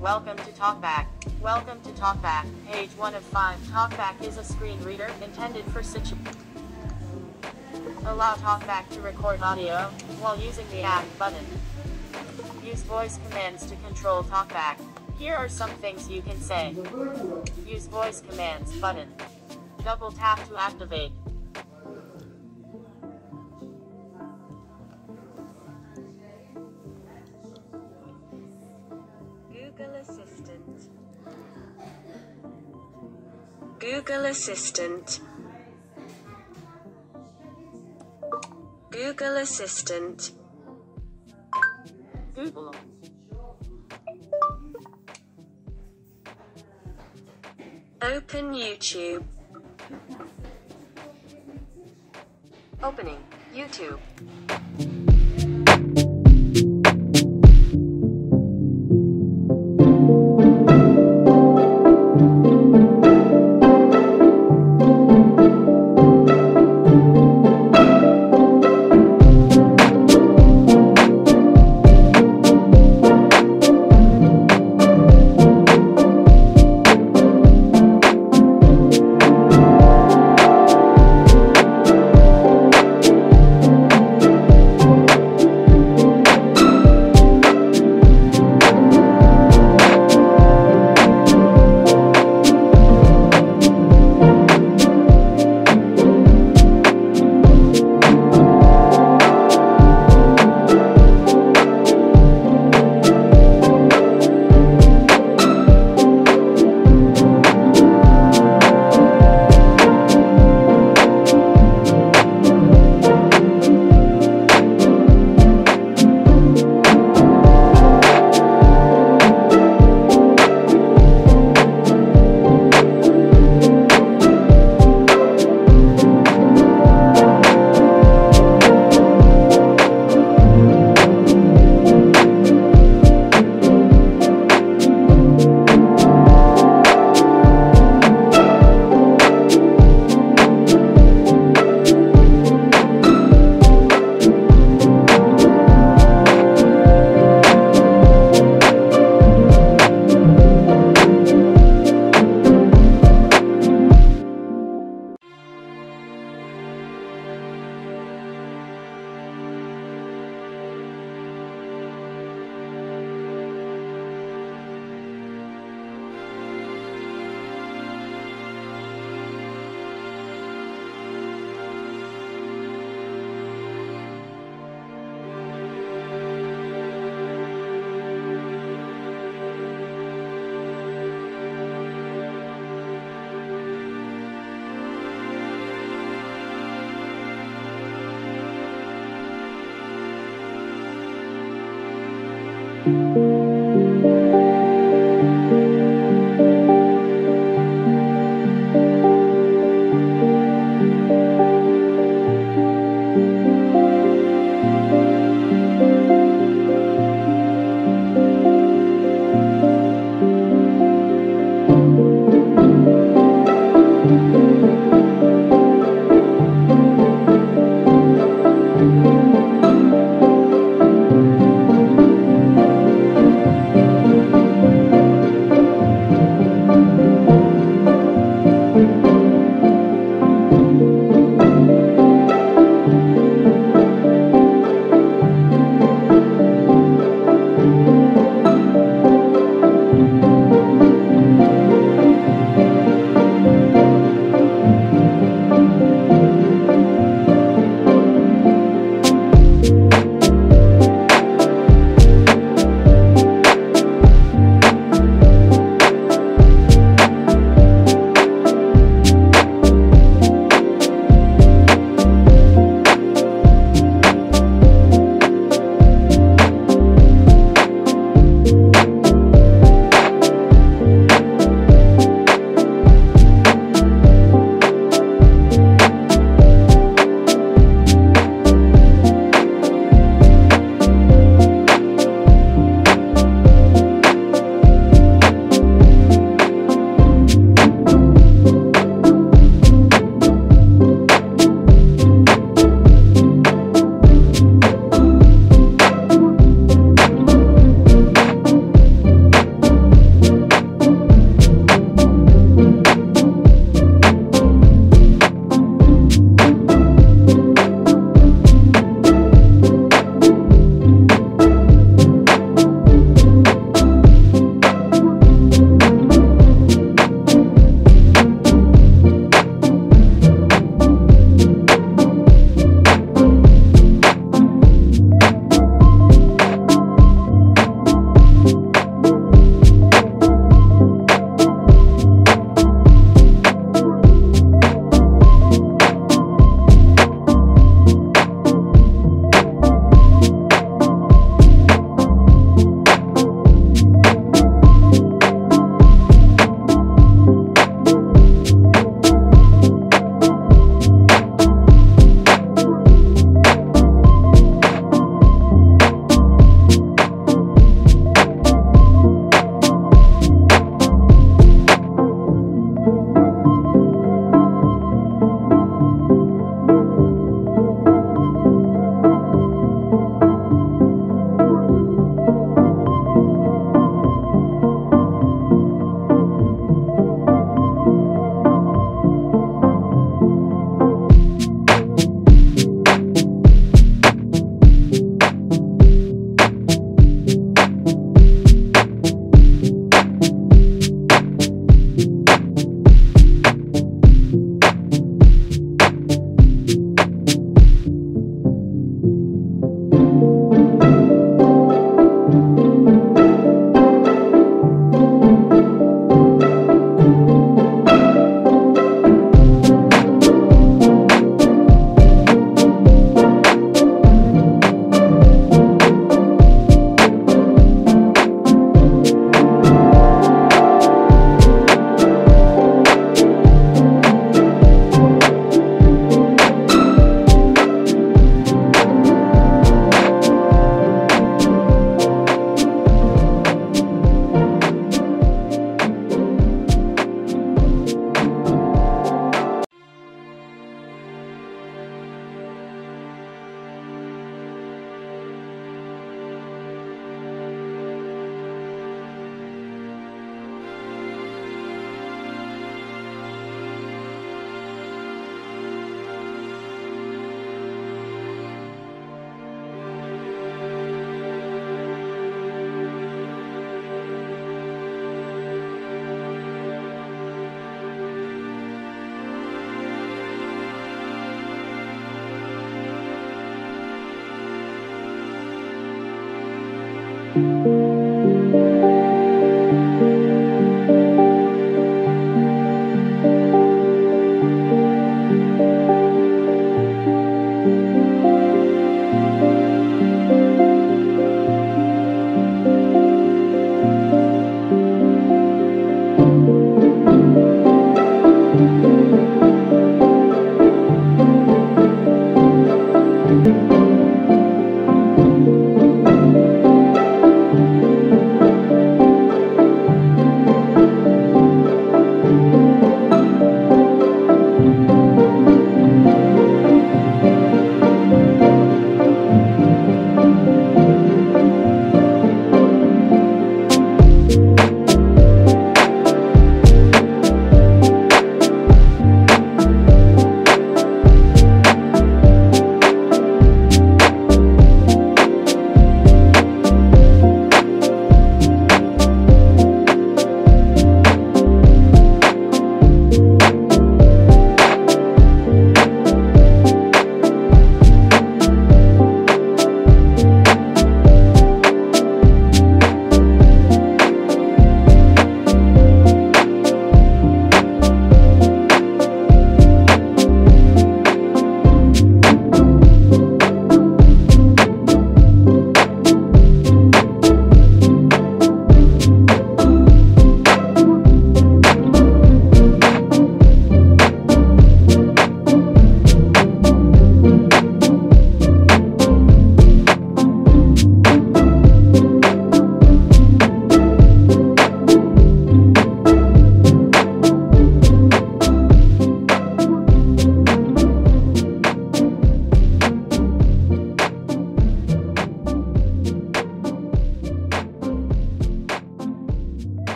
Welcome to TalkBack. Welcome to TalkBack, page 1 of 5. TalkBack is a screen reader intended for Allow TalkBack to record audio while using the app button. Use voice commands to control TalkBack. Here are some things you can say. Use voice commands button. Double tap to activate. Google Assistant. Google. Open YouTube. Opening YouTube.